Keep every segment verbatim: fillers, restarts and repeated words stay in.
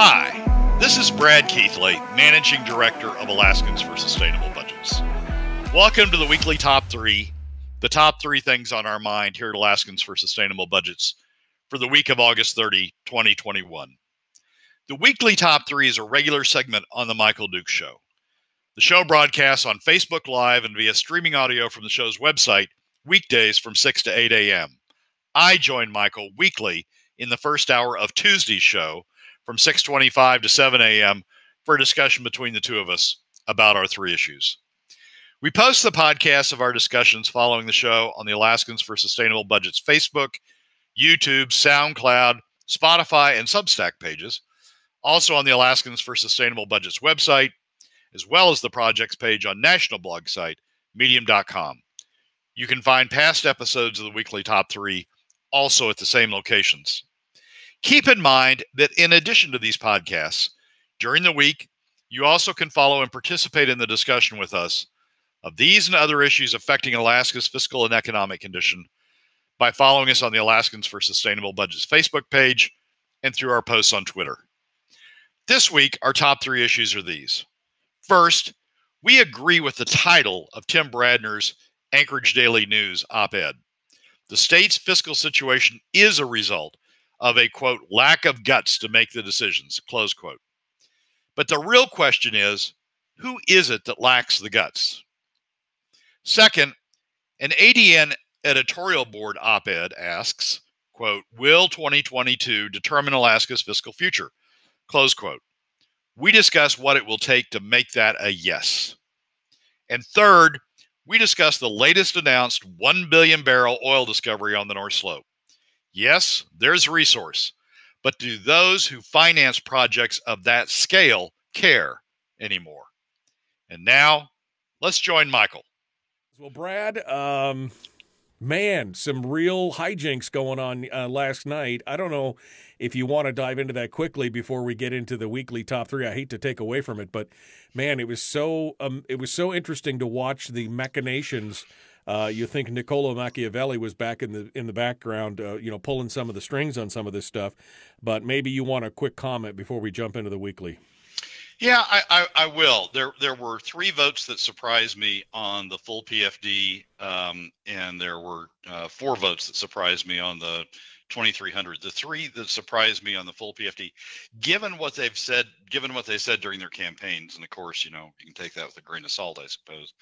Hi, this is Brad Keithley, Managing Director of Alaskans for Sustainable Budgets. Welcome to the Weekly Top three, the top three things on our mind here at Alaskans for Sustainable Budgets for the week of August thirtieth, twenty twenty-one. The Weekly Top three is a regular segment on The Michael Dukes Show. The show broadcasts on Facebook Live and via streaming audio from the show's website weekdays from six to eight a m I join Michael weekly in the first hour of Tuesday's show, from six twenty-five to seven a m for a discussion between the two of us about our three issues. We post the podcast of our discussions following the show on the Alaskans for Sustainable Budgets Facebook, YouTube, SoundCloud, Spotify, and Substack pages, also on the Alaskans for Sustainable Budgets website, as well as the projects page on national blog site, medium dot com. You can find past episodes of the Weekly Top three also at the same locations. Keep in mind that in addition to these podcasts, during the week, you also can follow and participate in the discussion with us of these and other issues affecting Alaska's fiscal and economic condition by following us on the Alaskans for Sustainable Budgets Facebook page and through our posts on Twitter. This week, our top three issues are these. First, we agree with the title of Tim Bradner's Anchorage Daily News op-ed. The state's fiscal situation is a result of a, quote, lack of guts to make the decisions, close quote. But the real question is, who is it that lacks the guts? Second, an A D N editorial board op-ed asks, quote, will twenty twenty-two determine Alaska's fiscal future, close quote. We discuss what it will take to make that a yes. And third, we discuss the latest announced one billion barrel oil discovery on the North Slope. Yes, there's a resource, but do those who finance projects of that scale care anymore? And now, let's join Michael. Well, Brad, um, man, some real hijinks going on uh, last night. I don't know if you want to dive into that quickly before we get into the Weekly Top Three. I hate to take away from it, but man, it was so um, it was so interesting to watch the machinations. Uh, you think Niccolo Machiavelli was back in the in the background, uh, you know, pulling some of the strings on some of this stuff. But maybe you want a quick comment before we jump into the weekly. Yeah, I, I, I will. There there were three votes that surprised me on the full P F D, um, and there were uh, four votes that surprised me on the twenty-three hundred. The three that surprised me on the full P F D, given what they've said, given what they said during their campaigns, and of course, you know, you can take that with a grain of salt, I suppose.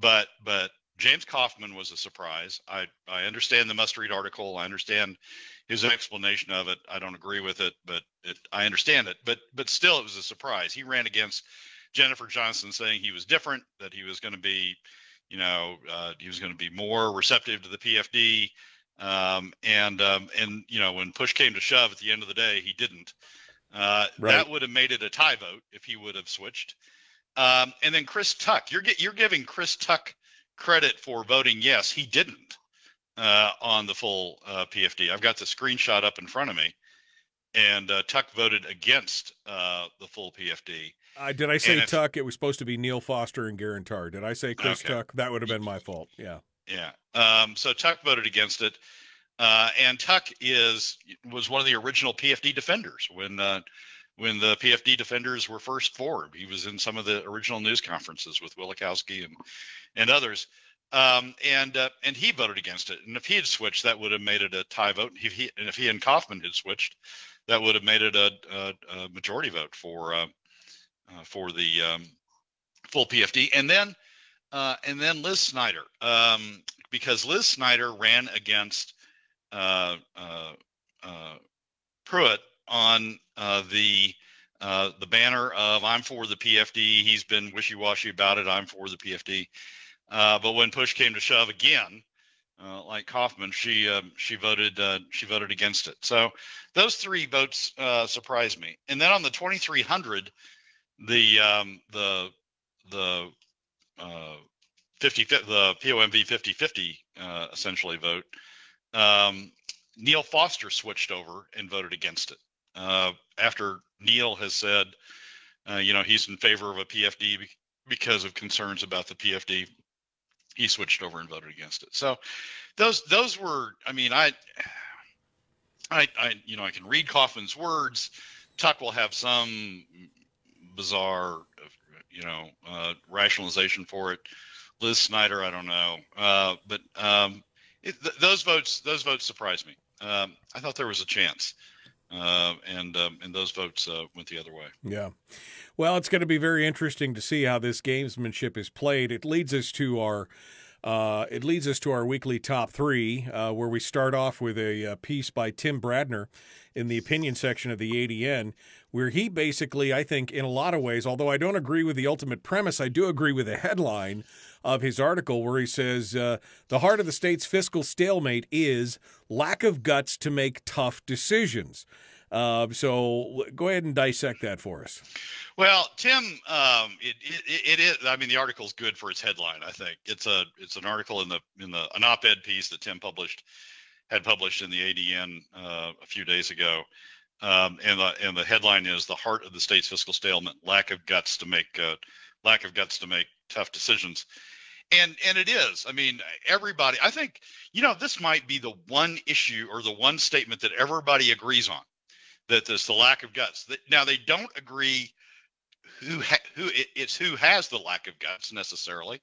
But but. James Kaufman was a surprise. I, I understand the must-read article. I understand his explanation of it. I don't agree with it, but it, I understand it. But but still, it was a surprise. He ran against Jennifer Johnston, saying he was different, that he was going to be, you know, uh, he was going to be more receptive to the P F D. Um, and um, and you know, when push came to shove, at the end of the day, he didn't. Uh, right. That would have made it a tie vote if he would have switched. Um, and then Chris Tuck, you're you're giving Chris Tuck credit for voting yes. He didn't uh, on the full uh, P F D. I've got the screenshot up in front of me, and uh, Tuck voted against uh, the full P F D. Uh, did I say and Tuck? If, it was supposed to be Neil Foster and Geran Tarr. Did I say Chris okay. Tuck? That would have been my fault. Yeah. Yeah. Um, so Tuck voted against it, uh, and Tuck is was one of the original P F D defenders when uh, when the P F D defenders were first formed. He was in some of the original news conferences with Willikowski and and others, um, and uh, and he voted against it. And if he had switched, that would have made it a tie vote. If he, and if he and Kaufman had switched, that would have made it a, a, a majority vote for uh, uh, for the um, full P F D. And then uh, and then Liz Snyder, um, because Liz Snyder ran against uh, uh, uh, Pruitt on uh, the. Uh, the banner of I'm for the P F D. He's been wishy-washy about it. I'm for the P F D. Uh, but when push came to shove again, uh, like Kaufman, she uh, she voted uh, she voted against it. So those three votes uh, surprised me. And then on the twenty-three hundred, the um, the the uh, fifty the P O M V fifty fifty uh, essentially vote. Um, Neil Foster switched over and voted against it. Uh, after Neil has said, uh, you know, he's in favor of a P F D be because of concerns about the P F D, he switched over and voted against it. So those those were, I mean, I, I, I you know, I can read Kaufman's words. Tuck will have some bizarre, you know, uh, rationalization for it. Liz Snyder, I don't know, uh, but um, it, th those votes, those votes surprised me. Um, I thought there was a chance, uh, and um, and those votes uh, went the other way. Yeah, well, it's going to be very interesting to see how this gamesmanship is played. It leads us to our uh, it leads us to our weekly top three, uh, where we start off with a, a piece by Tim Bradner in the opinion section of the A D N, where he basically, I think, in a lot of ways, although I don't agree with the ultimate premise, I do agree with the headline of his article, where he says, uh, the heart of the state's fiscal stalemate is lack of guts to make tough decisions. Uh, so go ahead and dissect that for us. Well, Tim, um, it, it, it is, I mean, the article's good for its headline, I think. It's a, it's an article in the, in the, an op-ed piece that Tim published, had published in the A D N uh, a few days ago. Um, and the, and the headline is the heart of the state's fiscal stalemate, lack of guts to make, uh, lack of guts to make tough decisions. And, and it is, I mean, everybody, I think, you know, this might be the one issue or the one statement that everybody agrees on, that there's the lack of guts. Now, they don't agree who, ha who it, it's who has the lack of guts necessarily.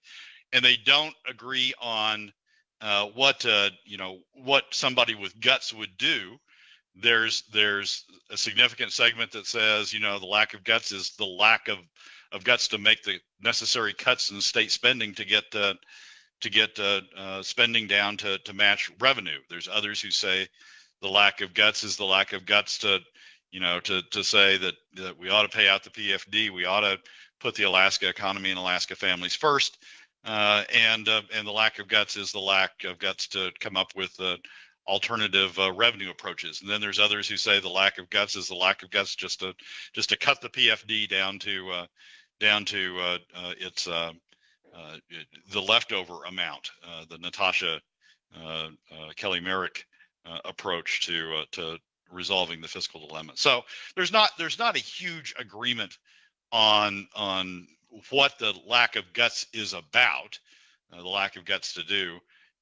And they don't agree on, uh, what, uh, you know, what somebody with guts would do. There's, there's a significant segment that says, you know, the lack of guts is the lack of, of guts to make the necessary cuts in state spending to get uh, to get uh, uh, spending down to, to match revenue. There's others who say the lack of guts is the lack of guts to, you know, to to say that, that we ought to pay out the P F D, we ought to put the Alaska economy and Alaska families first, uh, and uh, and the lack of guts is the lack of guts to come up with uh, alternative uh, revenue approaches. And then there's others who say the lack of guts is the lack of guts just to just to cut the P F D down to uh, down to uh, uh, its uh, uh, it, the leftover amount, uh, the Natasha uh, uh, Kelly Merrick uh, approach to uh, to resolving the fiscal dilemma. So there's not there's not a huge agreement on on what the lack of guts is about, uh, the lack of guts to do.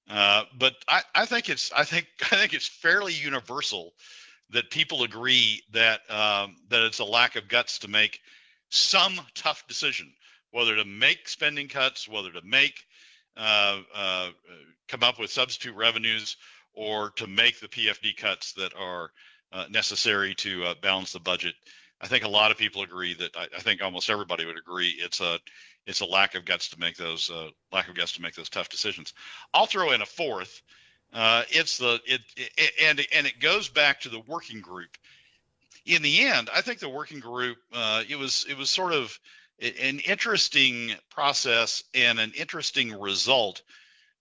Uh, but I, I think it's I think I think it's fairly universal that people agree that um, that it's a lack of guts to make some tough decision, whether to make spending cuts, whether to make uh, uh, come up with substitute revenues, or to make the P F D cuts that are uh, necessary to uh, balance the budget. I think a lot of people agree that I, I think almost everybody would agree it's a it's a lack of guts to make those uh, lack of guts to make those tough decisions. I'll throw in a fourth. Uh, it's the it, it and and it goes back to the working group. In the end, I think the working group, uh, it was it was sort of an interesting process and an interesting result.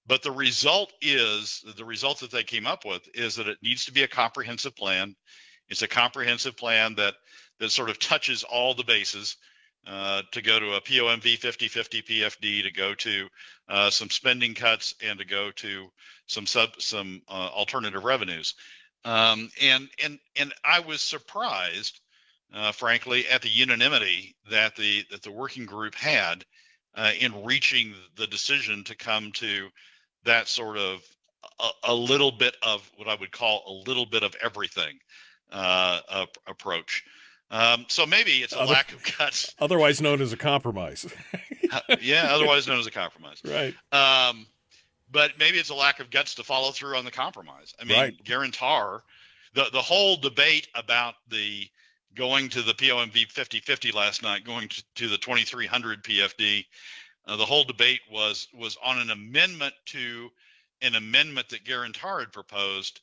But the result is the result that they came up with is that it needs to be a comprehensive plan. It's a comprehensive plan that that sort of touches all the bases, uh, to go to a P O M V fifty fifty P F D, to go to uh, some spending cuts, and to go to some sub some uh, alternative revenues. Um, and and and I was surprised, uh, frankly, at the unanimity that the that the working group had uh, in reaching the decision to come to that sort of a, a little bit of what I would call a little bit of everything uh, uh, approach. Um, so maybe it's a Other, lack of guts, otherwise known as a compromise. Yeah, otherwise known as a compromise. Right. Um, But maybe it's a lack of guts to follow through on the compromise. I mean, right. Geran Tarr, the, the whole debate about the going to the P O M V fifty fifty last night, going to, to the twenty-three hundred P F D, uh, the whole debate was was on an amendment to an amendment that Geran Tarr had proposed,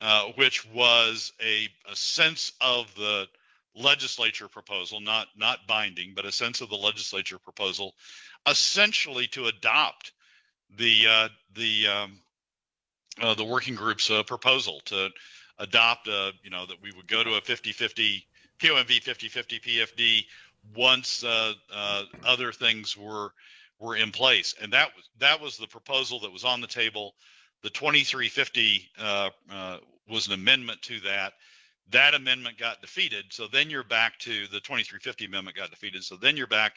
uh, which was a, a sense of the legislature proposal, not, not binding, but a sense of the legislature proposal, essentially to adopt the uh, the um, uh, the working group's uh, proposal to adopt, uh, you know, that we would go to a fifty fifty P O M V fifty fifty P F D once uh, uh, other things were were in place, and that was that was the proposal that was on the table. The twenty-three fifty uh, uh, was an amendment to that. That amendment got defeated, so then you're back to the twenty-three fifty amendment got defeated, so then you're back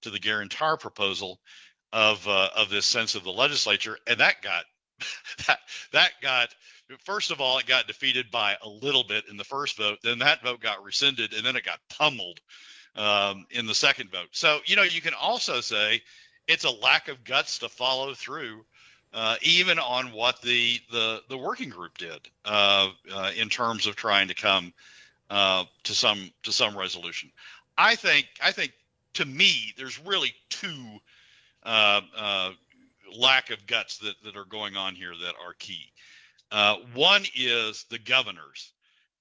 to the Geran Tarr proposal of uh, of this sense of the legislature, and that got that, that got, first of all, it got defeated by a little bit in the first vote. Then that vote got rescinded, and then it got pummeled um, in the second vote. So, you know, you can also say it's a lack of guts to follow through uh, even on what the, the, the working group did uh, uh, in terms of trying to come uh, to some, to some resolution. I think, I think to me, there's really two uh, uh, lack of guts that, that are going on here that are key. Uh, one is the governors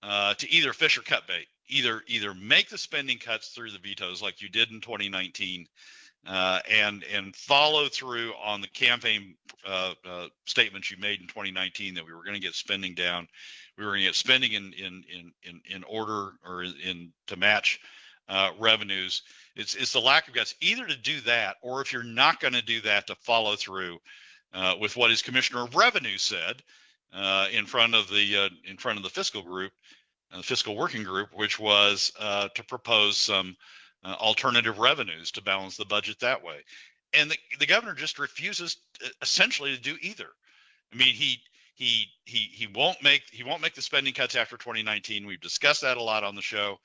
uh, to either fish or cut bait, either either make the spending cuts through the vetoes like you did in twenty nineteen, uh, and and follow through on the campaign uh, uh, statements you made in twenty nineteen that we were going to get spending down, we were going to get spending in in in in, in order or in, in to match uh, revenues. It's it's the lack of guts either to do that, or if you're not going to do that, to follow through uh, with what his commissioner of revenue said. Uh, in front of the uh, in front of the fiscal group, uh, fiscal working group, which was uh, to propose some uh, alternative revenues to balance the budget that way, and the, the governor just refuses to, essentially to do either. I mean, he he he he won't make he won't make the spending cuts after twenty nineteen. We've discussed that a lot on the show,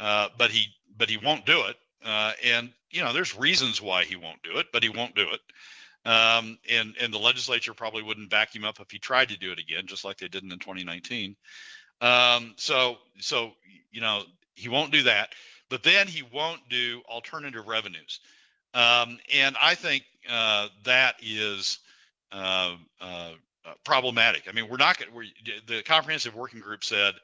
uh, but he but he won't do it. Uh, and you know, there's reasons why he won't do it, but he won't do it. Um, and, and the legislature probably wouldn't back him up if he tried to do it again, just like they didn't in twenty nineteen. Um, so, so, you know, he won't do that, but then he won't do alternative revenues. Um, and I think uh, that is uh, uh, problematic. I mean, we're not going to, the comprehensive working group said,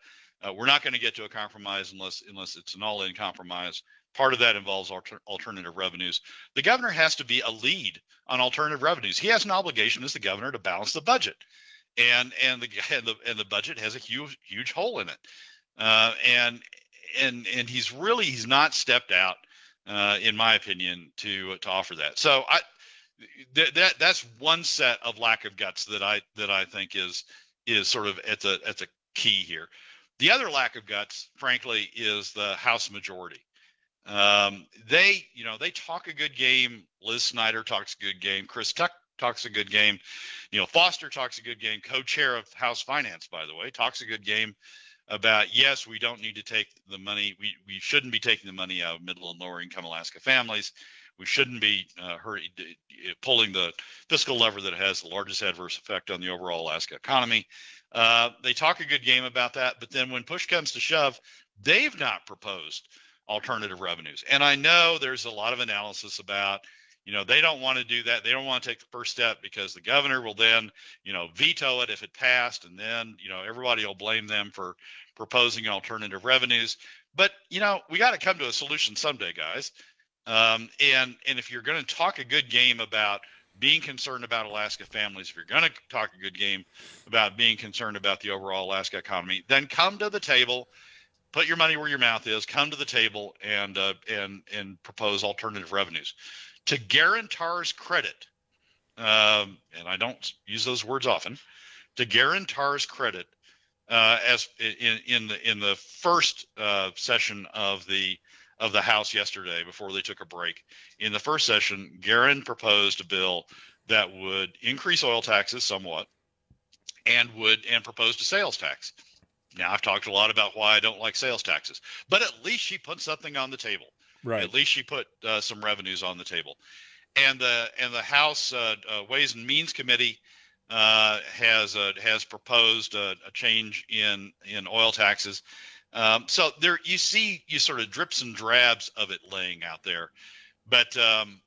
uh, we're not going to get to a compromise unless, unless it's an all-in compromise. Part of that involves alter- alternative revenues. The governor has to be a lead on alternative revenues. He has an obligation as the governor to balance the budget, and and the and the, and the budget has a huge huge hole in it. Uh, and and and he's really he's not stepped out, uh, in my opinion, to to offer that. So I th- that that's one set of lack of guts that I that I think is is sort of at the at the key here. The other lack of guts, frankly, is the House majority. Um, they, you know, they talk a good game. Liz Snyder talks a good game. Chris Tuck talks a good game. Neil Foster talks a good game. Co-chair of House Finance, by the way, talks a good game about, yes, we don't need to take the money. We, we shouldn't be taking the money out of middle and lower income Alaska families. We shouldn't be uh, hurry, pulling the fiscal lever that has the largest adverse effect on the overall Alaska economy. Uh, they talk a good game about that. But then when push comes to shove, they've not proposed alternative revenues. And I know there's a lot of analysis about, you know, they don't want to do that. They don't want to take the first step because the governor will then, you know, veto it if it passed. And then, you know, everybody will blame them for proposing alternative revenues. But, you know, we got to come to a solution someday, guys. Um, and, and if you're going to talk a good game about being concerned about Alaska families, if you're going to talk a good game about being concerned about the overall Alaska economy, then come to the table. Put your money where your mouth is. Come to the table and uh, and and propose alternative revenues. To Geran Tarr's credit, um, and I don't use those words often. To Geran Tarr's credit, uh, as in, in the in the first uh, session of the of the House yesterday, before they took a break, in the first session, Geran proposed a bill that would increase oil taxes somewhat, and would and proposed a sales tax. Now, I've talked a lot about why I don't like sales taxes, but at least she put something on the table. Right. At least she put uh, some revenues on the table. And the and the House uh, uh, Ways and Means Committee uh, has uh, has proposed a, a change in in oil taxes. Um, so there you see you sort of drips and drabs of it laying out there, but um,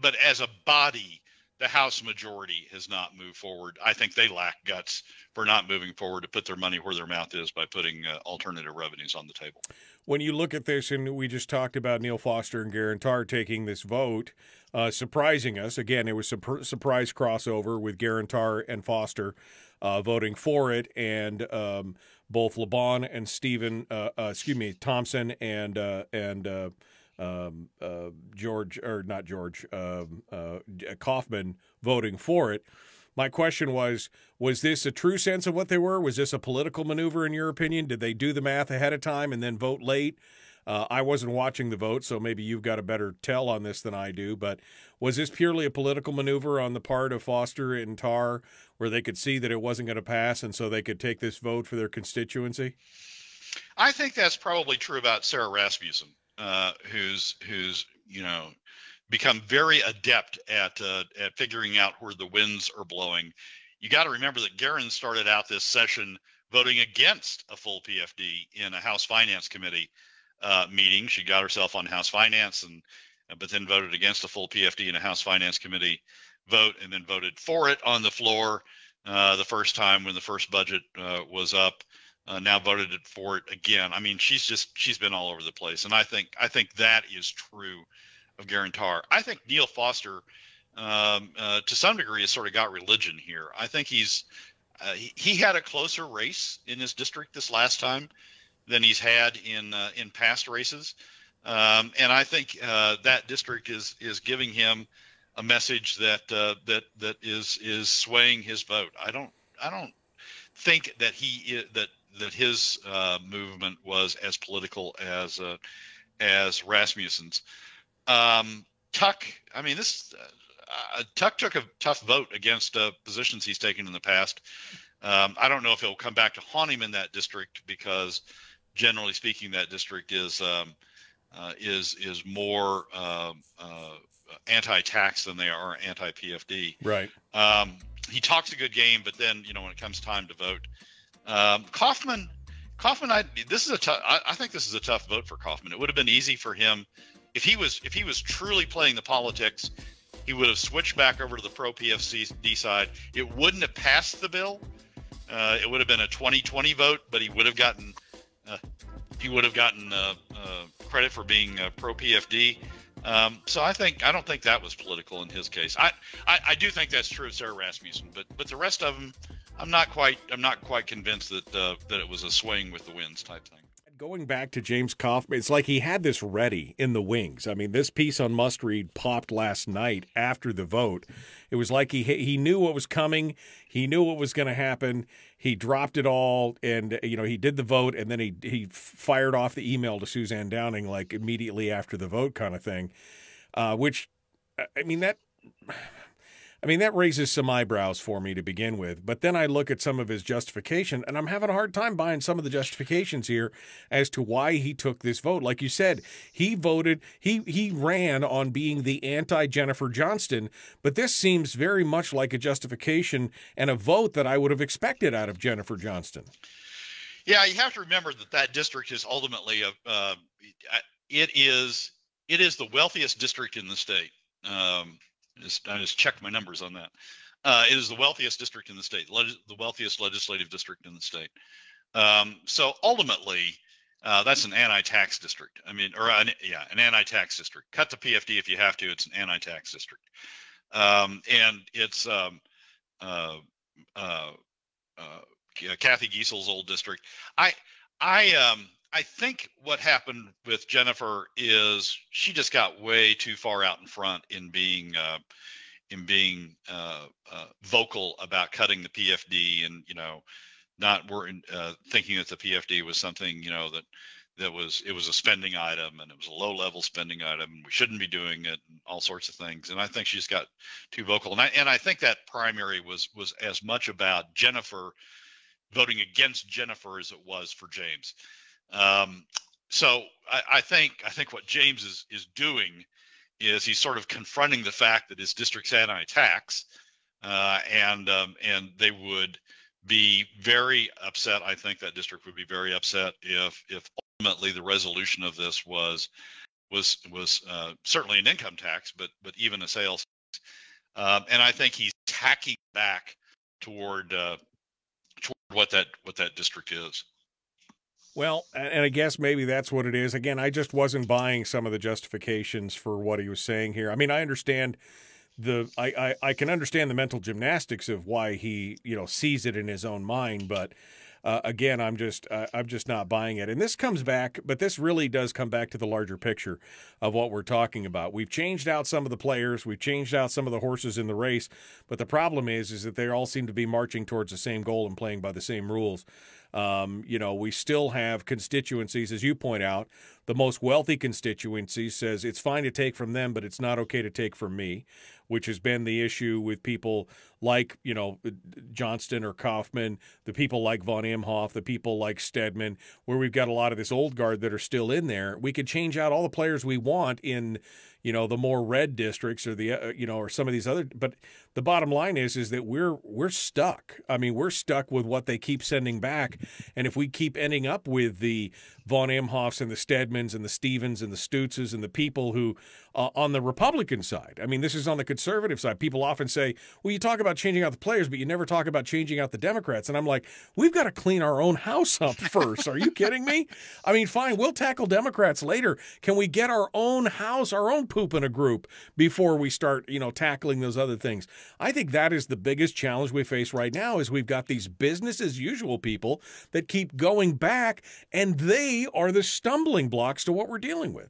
but as a body, the House majority has not moved forward. I think they lack guts for not moving forward to put their money where their mouth is by putting uh, alternative revenues on the table. When you look at this, and we just talked about Neil Foster and Geran Tarr taking this vote, uh, surprising us. Again, it was a surprise crossover with Geran Tarr and Foster uh, voting for it, and um, both LeBon and Stephen, uh, uh, excuse me, Thompson and uh, and. Uh, Um, uh, George, or not George, um, uh, Kaufman voting for it. My question was, was this a true sense of what they were? Was this a political maneuver in your opinion? Did they do the math ahead of time and then vote late? Uh, I wasn't watching the vote, so maybe you've got a better tell on this than I do, but was this purely a political maneuver on the part of Foster and Tarr where they could see that it wasn't going to pass and so they could take this vote for their constituency? I think that's probably true about Sara Rasmussen, uh, who's, who's, you know, become very adept at, uh, at figuring out where the winds are blowing. You got to remember that Geran started out this session voting against a full P F D in a House Finance Committee uh, meeting. She got herself on House Finance, and but then voted against a full P F D in a House Finance Committee vote, and then voted for it on the floor uh, the first time when the first budget uh, was up. Uh, now voted for it again. I mean, she's just she's been all over the place, and I think I think that is true of Geran Tarr. I think Neil Foster, um, uh, to some degree, has sort of got religion here. I think he's uh, he, he had a closer race in his district this last time than he's had in uh, in past races, um, and I think uh, that district is is giving him a message that uh, that that is is swaying his vote. I don't I don't think that he that. that his uh, movement was as political as uh, as Rasmussen's. Um, Tuck, I mean, this uh, Tuck took a tough vote against uh, positions he's taken in the past. Um, I don't know if he'll come back to haunt him in that district, because, generally speaking, that district is um, uh, is is more uh, uh, anti-tax than they are anti-P F D. Right. Um, he talks a good game, but then, you know, when it comes time to vote. Um, Kaufman, Kaufman, I this is a tough. I, I think this is a tough vote for Kaufman. It would have been easy for him if he was if he was truly playing the politics. He would have switched back over to the pro P F D side. It wouldn't have passed the bill. Uh, it would have been a twenty twenty vote, but he would have gotten uh, he would have gotten uh, uh, credit for being uh, pro P F D. Um, so I think I don't think that was political in his case. I, I, I do think that's true of Sara Rasmussen, but but the rest of them, I'm not quite I'm not quite convinced that uh, that it was a swing with the winds type thing. Going back to James Kaufman, it's like he had this ready in the wings. I mean, this piece on Must Read popped last night after the vote. It was like he he knew what was coming. He knew what was going to happen. He dropped it all, and, you know, he did the vote, and then he he fired off the email to Suzanne Downing, like, immediately after the vote kind of thing, uh, which, I mean, that... I mean, that raises some eyebrows for me to begin with. But then I look at some of his justification, and I'm having a hard time buying some of the justifications here as to why he took this vote. Like you said, he voted, he, he ran on being the anti-Jennifer Johnston, but this seems very much like a justification and a vote that I would have expected out of Jennifer Johnston. Yeah, you have to remember that that district is ultimately, a, uh, it is it is the wealthiest district in the state. Um Just, I just checked my numbers on that. Uh, it is the wealthiest district in the state, leg- the wealthiest legislative district in the state. Um, so ultimately, uh, that's an anti-tax district. I mean, or an, yeah, an anti-tax district. Cut the P F D if you have to. It's an anti-tax district, um, and it's um, uh, uh, uh, Cathy Giesel's old district. I, I, um, I think what happened with Jennifer is she just got way too far out in front in being uh, in being uh, uh, vocal about cutting the P F D, and, you know, not worrying, uh, thinking that the P F D was something, you know, that that was it was a spending item, and it was a low level spending item, and we shouldn't be doing it, and all sorts of things. And I think she just got too vocal, and I and I think that primary was was as much about Jennifer voting against Jennifer as it was for James. Um, so I, I think I think what James is, is doing is he's sort of confronting the fact that his district's anti-tax, uh, and um, and they would be very upset. I think that district would be very upset if if ultimately the resolution of this was was was uh, certainly an income tax, but but even a sales tax. Um, and I think he's tacking back toward uh, toward what that what that district is. Well, and I guess maybe that's what it is. Again, I just wasn't buying some of the justifications for what he was saying here. I mean, I understand the I, I, I can understand the mental gymnastics of why he, you know, sees it in his own mind, but uh, again, I'm just uh, I'm just not buying it. And this comes back, but this really does come back to the larger picture of what we're talking about. We've changed out some of the players, we've changed out some of the horses in the race, but the problem is, is that they all seem to be marching towards the same goal and playing by the same rules. Um, you know, we still have constituencies, as you point out. The most wealthy constituency says it's fine to take from them, but it's not okay to take from me, which has been the issue with people like, you know, Johnston or Kaufman, the people like Von Imhoff, the people like Stedman, where we've got a lot of this old guard that are still in there. We could change out all the players we want in, you know, the more red districts or the, uh, you know, or some of these other. But the bottom line is, is that we're we're stuck. I mean, we're stuck with what they keep sending back. And if we keep ending up with the Von Imhoffs and the Stedmans and the Stevens and the Stutzes and the people who uh, on the Republican side, I mean, this is on the conservative side. People often say, well, you talk about changing out the players, but you never talk about changing out the Democrats. And I'm like, we've got to clean our own house up first. Are you kidding me? I mean, fine, we'll tackle Democrats later. Can we get our own house, our own poop in a group before we start, you know, tackling those other things? I think that is the biggest challenge we face right now, is we've got these business as usual people that keep going back, and they are the stumbling blocks to what we're dealing with.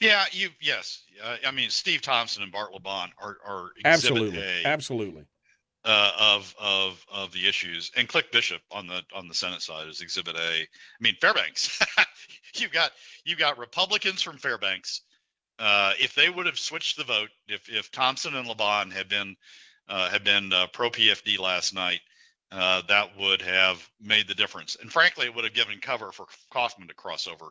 Yeah, you yes. Uh, I mean, Steve Thompson and Bart LeBon are, are absolutely, a, absolutely uh, of of of the issues, and Click Bishop on the on the Senate side is Exhibit A. I mean, Fairbanks. you've got you've got Republicans from Fairbanks. Uh, if they would have switched the vote, if if Thompson and LeBon had been uh, had been uh, pro P F D last night, uh, that would have made the difference, and frankly, it would have given cover for Kaufman to cross over.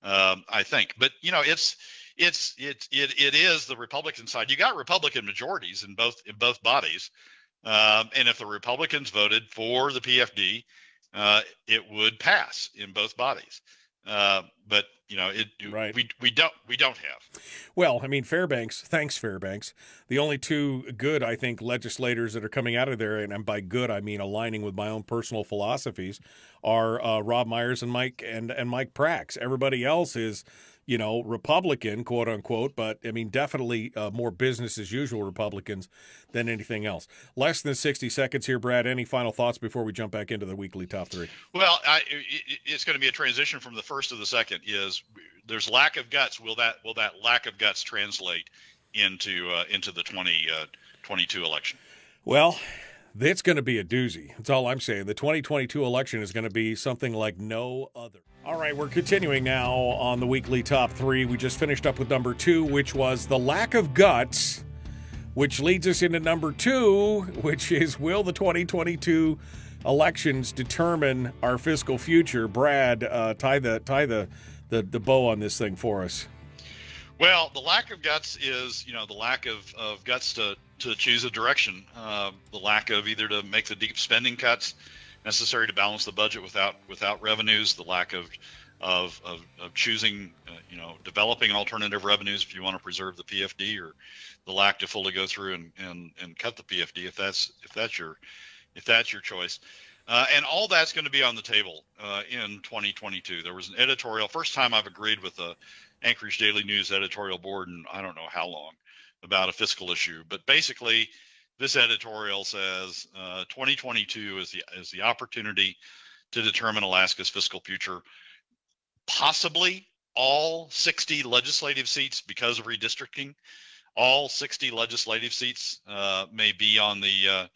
Um, I think, but you know, it's it's it it it is the Republican side. You got Republican majorities in both in both bodies, um, and if the Republicans voted for the P F D, uh, it would pass in both bodies. Uh, but you know, it right. we we don't we don't have. Well, I mean, Fairbanks. Thanks, Fairbanks. The only two good, I think, legislators that are coming out of there, and by good I mean aligning with my own personal philosophies, are uh, Rob Myers and Mike and and Mike Prax. Everybody else is, you know, Republican, quote unquote, but I mean, definitely uh, more business as usual Republicans than anything else. Less than sixty seconds here, Brad. Any final thoughts before we jump back into the weekly top three? Well, I, it, it's going to be a transition from the first to the second. Is there's lack of guts? Will that will that lack of guts translate into uh, into the twenty twenty-two election? Well, it's going to be a doozy. That's all I'm saying. The twenty twenty-two election is going to be something like no other. All right, we're continuing now on the weekly top three. We just finished up with number two, which was the lack of guts, which leads us into number two, which is, will the twenty twenty-two elections determine our fiscal future? Brad, uh, tie the tie the, the the bow on this thing for us. Well, the lack of guts is, you know, the lack of, of guts to, to choose a direction, uh, the lack of either to make the deep spending cuts necessary to balance the budget without without revenues, the lack of of, of, of choosing, uh, you know, developing alternative revenues if you want to preserve the P F D, or the lack to fully go through and, and, and cut the P F D if that's if that's your if that's your choice. Uh, and all that's going to be on the table uh, in twenty twenty-two. There was an editorial, first time I've agreed with the Anchorage Daily News editorial board in I don't know how long, about a fiscal issue. But basically, this editorial says uh, twenty twenty-two is the is the opportunity to determine Alaska's fiscal future. Possibly all sixty legislative seats, because of redistricting, all sixty legislative seats uh, may be on the uh,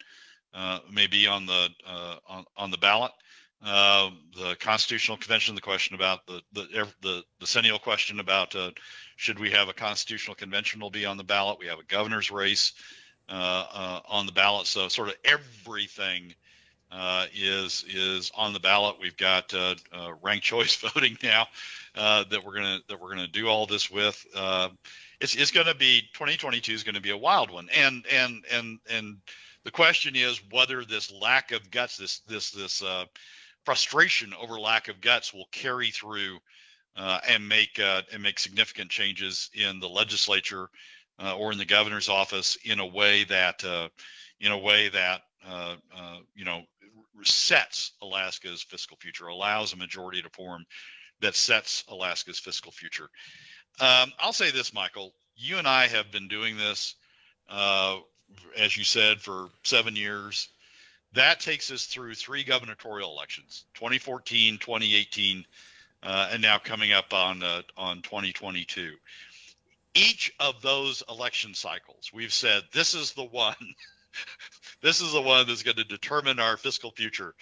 Uh, may be on the uh, on, on the ballot. Uh, the Constitutional Convention, the question about the the the, the decennial question about uh, should we have a Constitutional Convention, will be on the ballot. We have a governor's race uh, uh, on the ballot. So sort of everything uh, is is on the ballot. We've got uh, uh, ranked choice voting now uh, that we're gonna that we're gonna do all this with. Uh, it's it's gonna be twenty twenty-two is gonna be a wild one, and and and and. The question is whether this lack of guts, this this this uh, frustration over lack of guts, will carry through uh, and make uh, and make significant changes in the legislature uh, or in the governor's office in a way that uh, in a way that uh, uh, you know, sets Alaska's fiscal future, allows a majority to form that sets Alaska's fiscal future. Um, I'll say this, Michael, you and I have been doing this. Uh, as you said, for seven years. That takes us through three gubernatorial elections, twenty fourteen, twenty eighteen, uh, and now coming up on uh, on twenty twenty-two. Each of those election cycles, we've said this is the one, this is the one that's going to determine our fiscal future.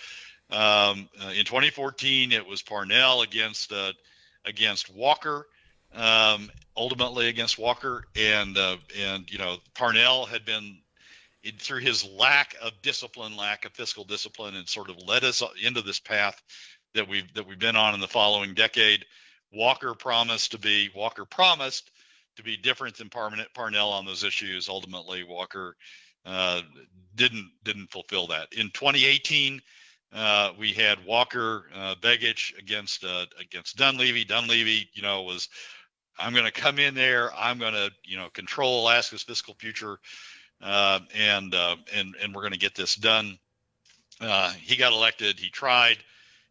Um, uh, in twenty fourteen, it was Parnell against uh, against Walker, um, ultimately against Walker, and uh, and you know Parnell had been. It, through his lack of discipline, lack of fiscal discipline, and sort of led us into this path that we've that we've been on in the following decade. Walker promised to be Walker promised to be different than Parnell on those issues. Ultimately, Walker uh, didn't didn't fulfill that. In twenty eighteen, uh, we had Walker uh, Begich against uh, against Dunleavy. Dunleavy, you know, was I'm going to come in there. I'm going to you know control Alaska's fiscal future. Uh, and, uh, and, and we're going to get this done. Uh, he got elected. He tried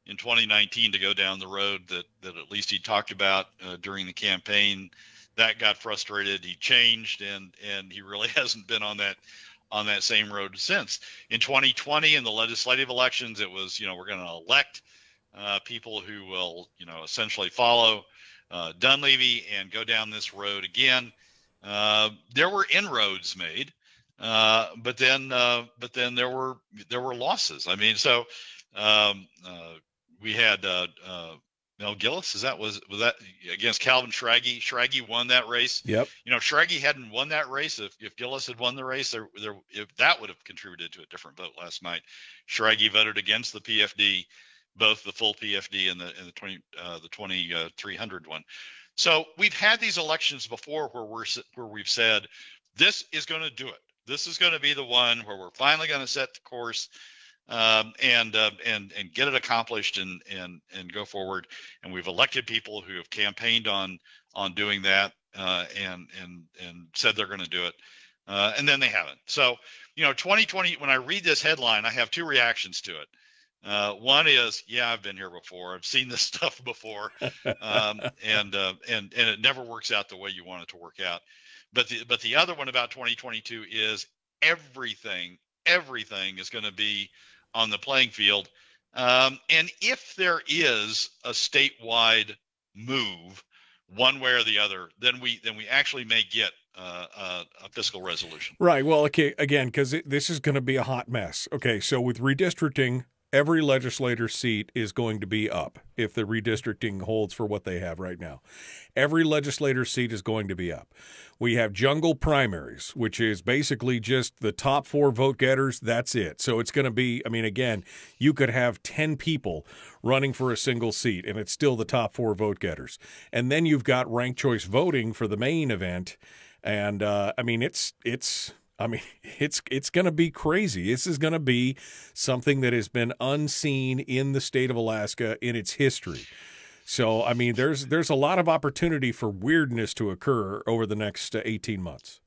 in twenty nineteen to go down the road that, that at least he talked about uh, during the campaign. That got frustrated. He changed and, and he really hasn't been on that, on that same road since. In twenty twenty, in the legislative elections, it was, you know, we're going to elect uh, people who will, you know, essentially follow uh, Dunleavy and go down this road again. Uh, there were inroads made. Uh, but then, uh, but then there were there were losses. I mean, so um, uh, we had uh, uh, Mel Gillis. Is that was was that against Calvin Schrage? Schrage won that race. Yep. You know, Schrage hadn't won that race. If if Gillis had won the race, there there if that would have contributed to a different vote last night. Schrage voted against the P F D, both the full P F D and the and the twenty uh, the twenty uh, three hundred one. So we've had these elections before where we're where we've said this is going to do it. This is going to be the one where we're finally going to set the course um, and uh, and and get it accomplished and and and go forward. And we've elected people who have campaigned on on doing that uh, and and and said they're going to do it, uh, and then they haven't. So you know, twenty twenty. When I read this headline, I have two reactions to it. Uh, one is, yeah, I've been here before. I've seen this stuff before, um, and uh, and and it never works out the way you want it to work out. But the, but the other one about twenty twenty-two is everything, everything is going to be on the playing field. Um, and if there is a statewide move one way or the other, then we then we actually may get uh, a, a fiscal resolution. Right. Well, okay, again, because this is going to be a hot mess. Okay, so with redistricting, every legislator's seat is going to be up if the redistricting holds for what they have right now. Every legislator's seat is going to be up. We have jungle primaries, which is basically just the top four vote-getters. That's it. So it's going to be, I mean, again, you could have ten people running for a single seat, and it's still the top four vote-getters. And then you've got ranked choice voting for the main event. And, uh, I mean, it's it's... I mean, it's it's going to be crazy. This is going to be something that has been unseen in the state of Alaska in its history. So, I mean, there's there's a lot of opportunity for weirdness to occur over the next eighteen months.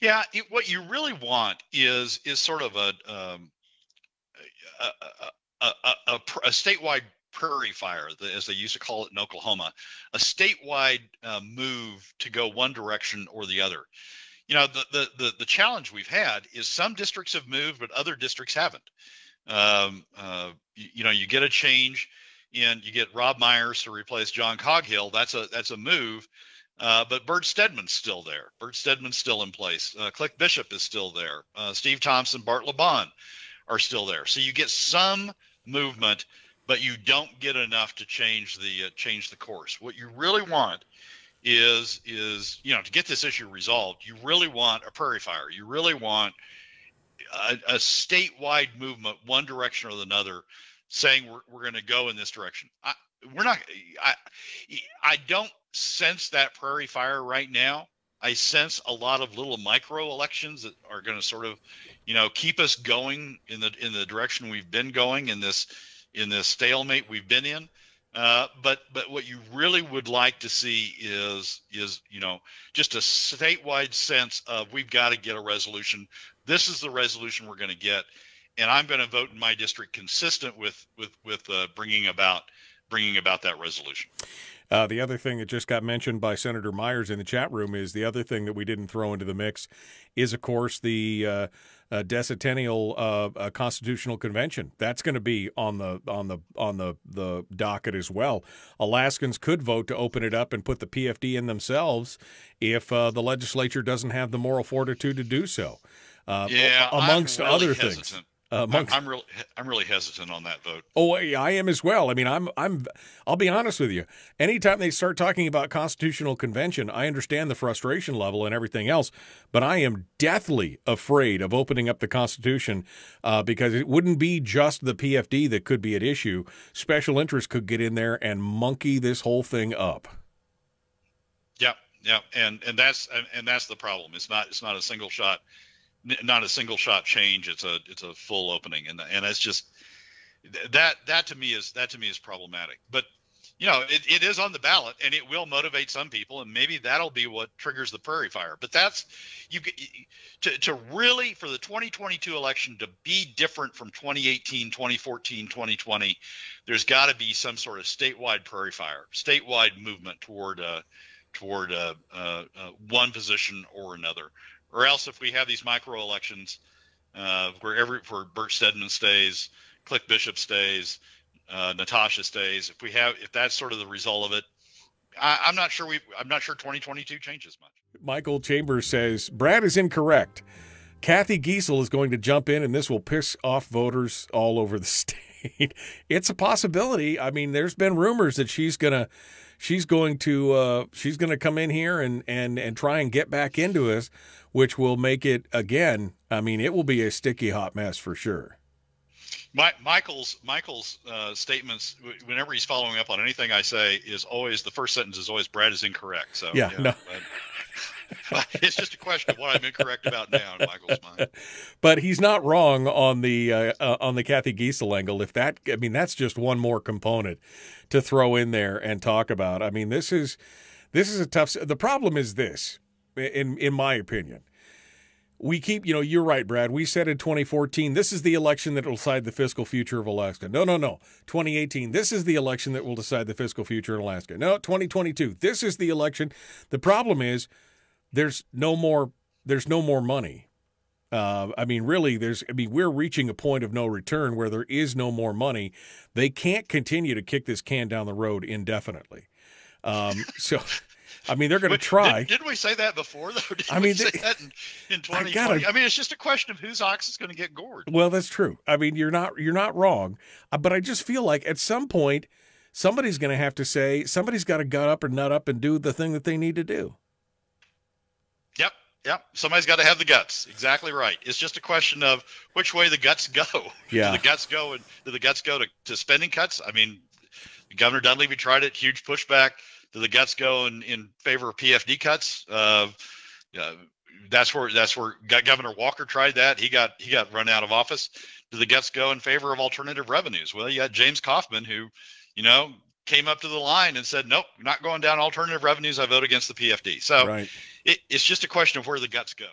Yeah, it, what you really want is is sort of a um, a, a, a, a, a statewide prairie fire, as they used to call it in Oklahoma, a statewide uh, move to go one direction or the other. You know, the, the, the, the challenge we've had is some districts have moved, but other districts haven't. Um, uh, you, you know, you get a change in, you get Rob Myers to replace John Coghill. That's a, that's a move. Uh, but Bert Stedman's still there. Bert Stedman's still in place. Uh, Click Bishop is still there. Uh, Steve Thompson, Bart LeBon are still there. So you get some movement, but you don't get enough to change the, uh, change the course. What you really want is is you know to get this issue resolved, you really want a prairie fire. You really want a, a statewide movement one direction or another, saying we're, we're going to go in this direction. I, we're not I I don't sense that prairie fire right now. I sense a lot of little micro elections that are going to sort of you know keep us going in the in the direction we've been going in this in this stalemate we've been in. Uh, but but what you really would like to see is is you know just a statewide sense of we've got to get a resolution. This is the resolution we're going to get, and I'm going to vote in my district consistent with with with uh, bringing about bringing about that resolution. Uh, the other thing that just got mentioned by Senator Myers in the chat room is the other thing that we didn't throw into the mix is, of course, the uh, uh, decennial uh, uh, Constitutional Convention. That's going to be on the on the on the the docket as well. Alaskans could vote to open it up and put the P F D in themselves if uh, the legislature doesn't have the moral fortitude to do so. Uh, yeah, amongst I'm really other hesitant. things. Uh, amongst... I'm really, I'm really hesitant on that vote. Oh, I am as well. I mean, I'm, I'm, I'll be honest with you. Anytime they start talking about Constitutional Convention, I understand the frustration level and everything else, but I am deathly afraid of opening up the Constitution uh, because it wouldn't be just the P F D that could be at issue. Special interests could get in there and monkey this whole thing up. Yeah, yeah, and and that's and that's the problem. It's not, it's not a single shot. Not a single shot change. It's a it's a full opening, and and it's just that that to me is that to me is problematic. But you know, it, it is on the ballot, and it will motivate some people, and maybe that'll be what triggers the prairie fire. But that's you to to really for the twenty twenty-two election to be different from twenty eighteen, twenty fourteen, twenty twenty. There's got to be some sort of statewide prairie fire, statewide movement toward uh, toward uh, uh, uh, one position or another. Or else, if we have these micro elections, uh, where every where Bert Stedman stays, Click Bishop stays, uh, Natasha stays. If we have, if that's sort of the result of it, I, I'm not sure we. I'm not sure twenty twenty-two changes much. Michael Chambers says Brad is incorrect. Cathy Giessel is going to jump in, and this will piss off voters all over the state. It's a possibility. I mean, there's been rumors that she's gonna, she's going to, uh, she's gonna come in here and and and try and get back into us, which will make it, again, I mean, it will be a sticky hot mess for sure. My, Michael's Michael's uh, statements, whenever he's following up on anything I say, is always, the first sentence is always, Brad is incorrect. So yeah, yeah no. But, it's just a question of what I'm incorrect about now in Michael's mind. But he's not wrong on the uh, uh, on the Cathy Giessel angle. If that, I mean, that's just one more component to throw in there and talk about. I mean, this is this is a tough. The problem is this. In in my opinion, we keep, you know, you're right, Brad. We said in twenty fourteen, this is the election that will decide the fiscal future of Alaska. No, no, no. twenty eighteen, this is the election that will decide the fiscal future in Alaska. No, twenty twenty-two, this is the election. The problem is there's no more, there's no more money. Uh, I mean, really, there's, I mean, we're reaching a point of no return where there is no more money. They can't continue to kick this can down the road indefinitely. Um, so... I mean, they're going to try. Did, didn't we say that before, though? Did I mean, we say they, that in, in twenty twenty? I, gotta, I mean, it's just a question of whose ox is going to get gored. Well, that's true. I mean, you're not you're not wrong, but I just feel like at some point somebody's going to have to say, somebody's got to gut up or nut up and do the thing that they need to do. Yep, yep. Somebody's got to have the guts. Exactly right. It's just a question of which way the guts go. Yeah. Do the guts go and do the guts go to, to spending cuts? I mean, Governor Dunleavy tried it. Huge pushback. Do the guts go in, in favor of P F D cuts? Uh, uh, that's where that's where Governor Walker tried that. He got he got run out of office. Do the guts go in favor of alternative revenues? Well, you got James Kaufman, who, you know, came up to the line and said, "Nope, not going down alternative revenues. I vote against the P F D." So right. it, it's just a question of where the guts go.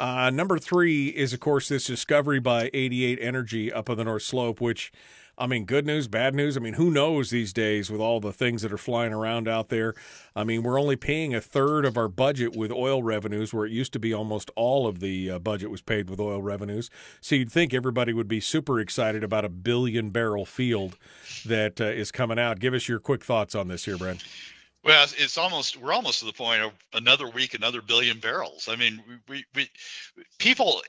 Uh, number three is, of course, this discovery by eighty-eight Energy up on the North Slope, which, I mean, good news, bad news. I mean, who knows these days with all the things that are flying around out there. I mean, we're only paying a third of our budget with oil revenues, where it used to be almost all of the uh, budget was paid with oil revenues. So you'd think everybody would be super excited about a billion barrel field that uh, is coming out. Give us your quick thoughts on this here, Brad. Well, it's almost, we're almost to the point of another week, another billion barrels. I mean, we, we, we people,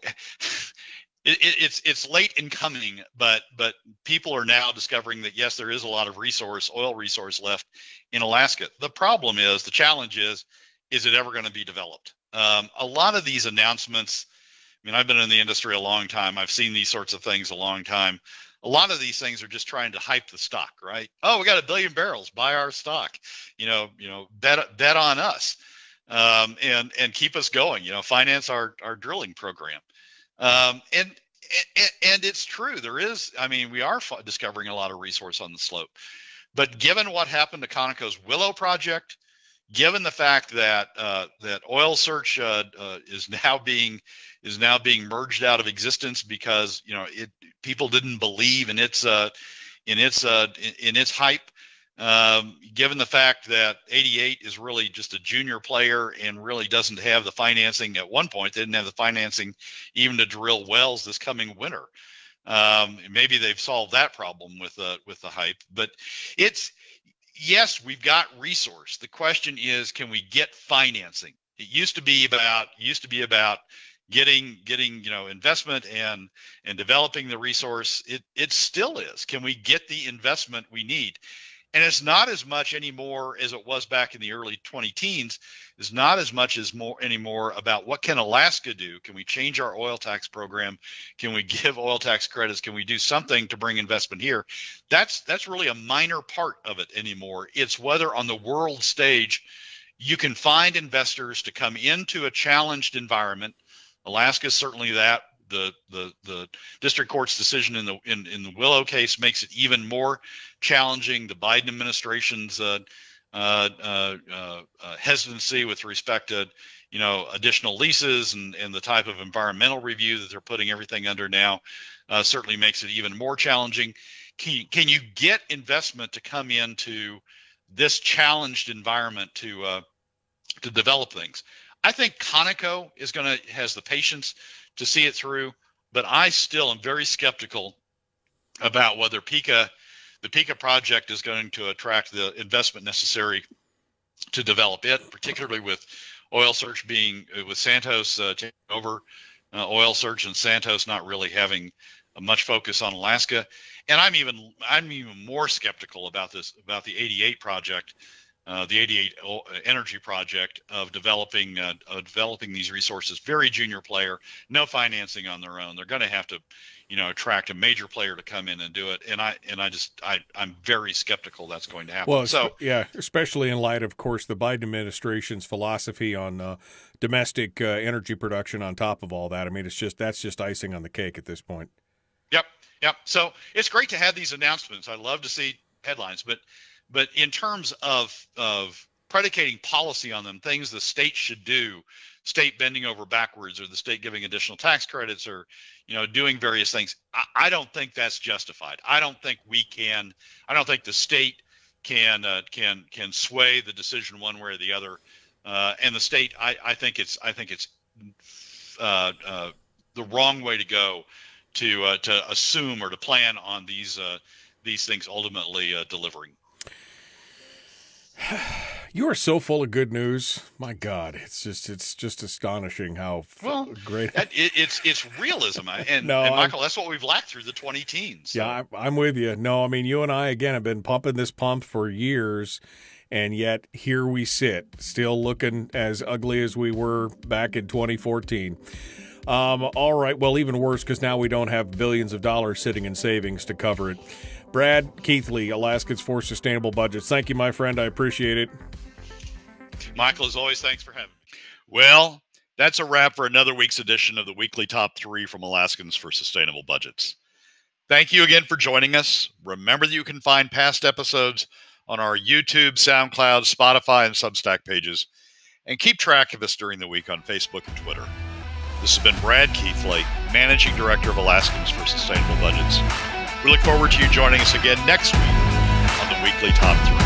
It, it, it's it's late in coming, but but people are now discovering that, yes, there is a lot of resource, oil resource left in Alaska. The problem is, the challenge is, is it ever going to be developed? Um, a lot of these announcements, I mean, I've been in the industry a long time. I've seen these sorts of things a long time. A lot of these things are just trying to hype the stock, right? Oh, we got a billion barrels, buy our stock, you know, you know, bet bet on us, um, and and keep us going, you know, finance our our drilling program. Um, and, and, and it's true. There is, I mean, we are discovering a lot of resource on the slope, but given what happened to Conoco's Willow project, given the fact that, uh, that Oil Search, uh, uh, is now being, is now being merged out of existence because, you know, it, people didn't believe in its, uh, in its, uh, in, in its hype. Um, given the fact that eighty-eight is really just a junior player and really doesn't have the financing. At one point, they didn't have the financing even to drill wells this coming winter. Um, maybe they've solved that problem with the, with the hype, but it's, yes, we've got resource. The question is, can we get financing? It used to be about, used to be about getting, getting, you know, investment and, and developing the resource. It, it still is. Can we get the investment we need? And it's not as much anymore as it was back in the early twenty teens. It's not as much as more anymore about what can Alaska do? Can we change our oil tax program? Can we give oil tax credits? Can we do something to bring investment here? That's that's really a minor part of it anymore. It's whether on the world stage you can find investors to come into a challenged environment. Alaska is certainly that. The, the the district court's decision in the in, in the Willow case makes it even more challenging. The Biden administration's uh, uh, uh, uh, hesitancy with respect to, you know, additional leases and, and the type of environmental review that they're putting everything under now uh, certainly makes it even more challenging. Can, can you get investment to come into this challenged environment to uh, to develop things? I think Conoco is going to has the patience to see it through, but I still am very skeptical about whether PICA, the PICA project is going to attract the investment necessary to develop it, particularly with Oil Search being, with Santos uh, taking over, uh, Oil Search and Santos not really having much focus on Alaska. And I'm even, I'm even more skeptical about this, about the eighty-eight project, uh, the eighty-eight Energy project of developing uh, of developing these resources. Very junior player, no financing on their own. They're going to have to, you know, attract a major player to come in and do it. And I and I just I I'm very skeptical that's going to happen. Well, so yeah, especially in light, of course, the Biden administration's philosophy on uh, domestic uh, energy production. On top of all that, I mean, it's just that's just icing on the cake at this point. Yep, yep. So it's great to have these announcements. I love to see headlines, but. But in terms of of predicating policy on them, things the state should do, state bending over backwards or the state giving additional tax credits or, you know, doing various things, I, I don't think that's justified. I don't think we can – I don't think the state can uh, can can sway the decision one way or the other. Uh, and the state, I, I think it's, I think it's uh, uh, the wrong way to go to, uh, to assume or to plan on these, uh, these things ultimately uh, delivering. You are so full of good news. My God, it's just it's just astonishing how well, great that, it, it's it's realism. And, no, and Michael, I'm, that's what we've lacked through the twenty teens. So. Yeah, I, I'm with you. No, I mean, you and I again have been pumping this pump for years, and yet here we sit, still looking as ugly as we were back in twenty fourteen. Um, all right, well, even worse because now we don't have billions of dollars sitting in savings to cover it. Brad Keithley, Alaskans for Sustainable Budgets. Thank you, my friend. I appreciate it. Michael, as always, thanks for having me. Well, that's a wrap for another week's edition of the Weekly Top three from Alaskans for Sustainable Budgets. Thank you again for joining us. Remember that you can find past episodes on our YouTube, SoundCloud, Spotify, and Substack pages. And keep track of us during the week on Facebook and Twitter. This has been Brad Keithley, Managing Director of Alaskans for Sustainable Budgets. We look forward to you joining us again next week on the Weekly Top three.